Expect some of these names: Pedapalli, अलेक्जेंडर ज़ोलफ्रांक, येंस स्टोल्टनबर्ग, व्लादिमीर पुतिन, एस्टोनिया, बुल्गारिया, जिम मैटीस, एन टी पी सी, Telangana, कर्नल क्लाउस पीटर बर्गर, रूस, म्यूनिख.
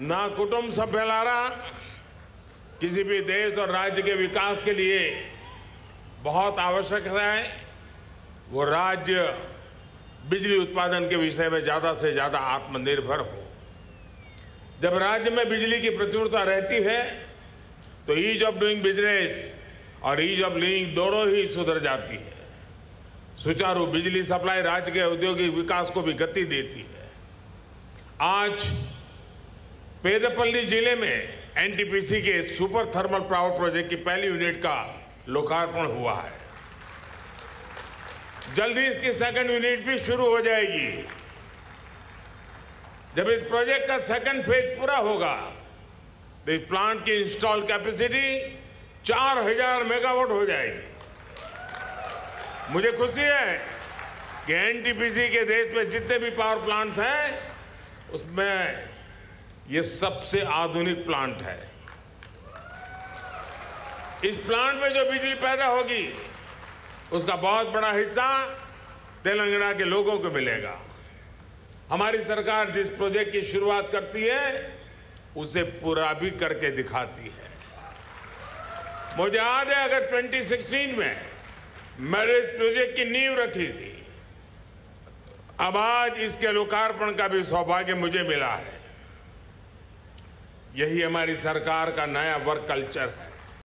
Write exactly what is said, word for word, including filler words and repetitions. ना कुटुंब सभ्युलारा किसी भी देश और राज्य के विकास के लिए बहुत आवश्यक है। वो राज्य बिजली उत्पादन के विषय में ज़्यादा से ज़्यादा आत्मनिर्भर हो। जब राज्य में बिजली की प्रचुरता रहती है तो ईज ऑफ डूइंग बिजनेस और ईज ऑफ लिविंग दोनों ही सुधर जाती है। सुचारू बिजली सप्लाई राज्य के औद्योगिक विकास को भी गति देती है। आज पेदपल्ली जिले में एन टी पी सी के सुपर थर्मल पावर प्रोजेक्ट की पहली यूनिट का लोकार्पण हुआ है। जल्दी इसकी सेकंड यूनिट भी शुरू हो जाएगी। जब इस प्रोजेक्ट का सेकंड फेज पूरा होगा तो इस प्लांट की इंस्टॉल कैपेसिटी चार हज़ार मेगावाट हो जाएगी। मुझे खुशी है कि एन टी पी सी के देश में जितने भी पावर प्लांट्स हैं उसमें ये सबसे आधुनिक प्लांट है। इस प्लांट में जो बिजली पैदा होगी उसका बहुत बड़ा हिस्सा तेलंगाना के लोगों को मिलेगा। हमारी सरकार जिस प्रोजेक्ट की शुरुआत करती है उसे पूरा भी करके दिखाती है। मुझे याद है अगर दो हज़ार सोलह में मैंने इस प्रोजेक्ट की नींव रखी थी, अब आज इसके लोकार्पण का भी सौभाग्य मुझे मिला है। यही हमारी सरकार का नया वर्क कल्चर है।